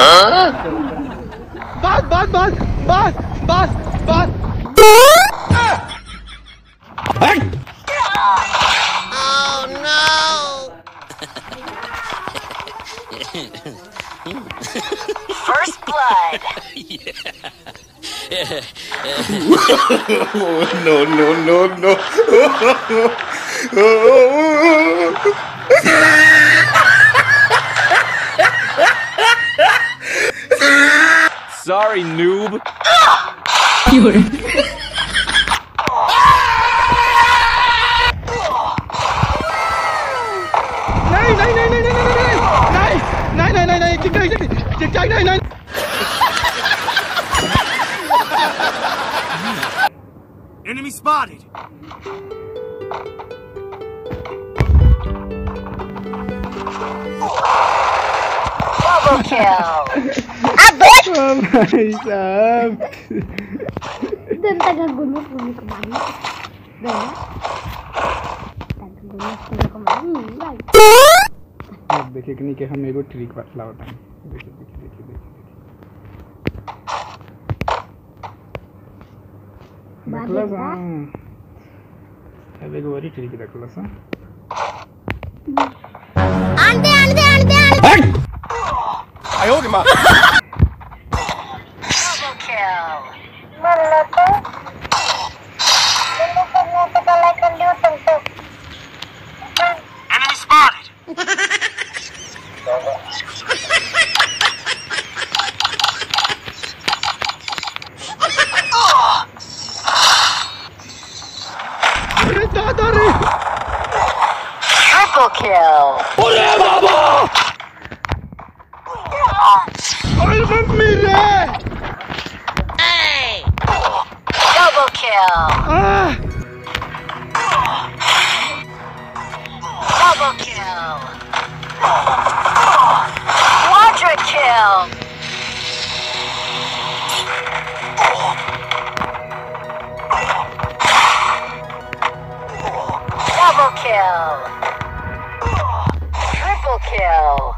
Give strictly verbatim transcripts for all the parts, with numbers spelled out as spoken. Huh? Bas, bas, bas, bas, bas, bas. Oh no! First blood. Yeah. Oh, no, no, no, no. Sorry, noob. Pure. Enemy spotted. Double kill. I bet. Then I got good enough for me, Kamani. Then I got good enough for me, Kamani. Right. अब देखेंगे नहीं कि हम एक और trick लाओ time. देखें देखें देखें देखें. मतलब हाँ एक बारी ठीक है देखो लसा आंटे आंटे आंटे आंटे आयो की माँ डबल किल मल्ला को मल्ला को मल्ला को लाइक कर दियो संतो enemy spotted Triple kill. Baba! Hey! Double kill. Ah. Double kill. Quadra kill. Double kill. Triple kill.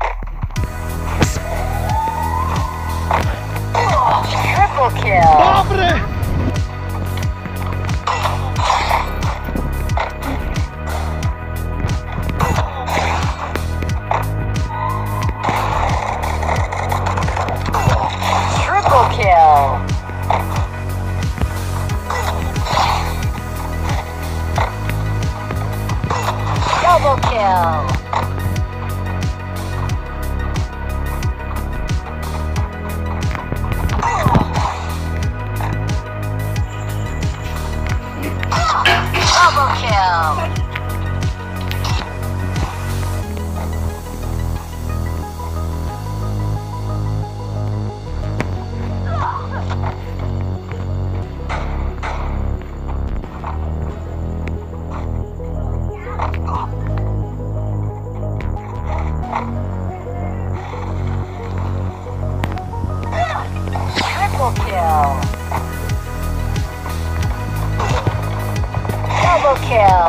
Triple kill. Pobre. Triple kill. Double kill. Double kill. Double kill.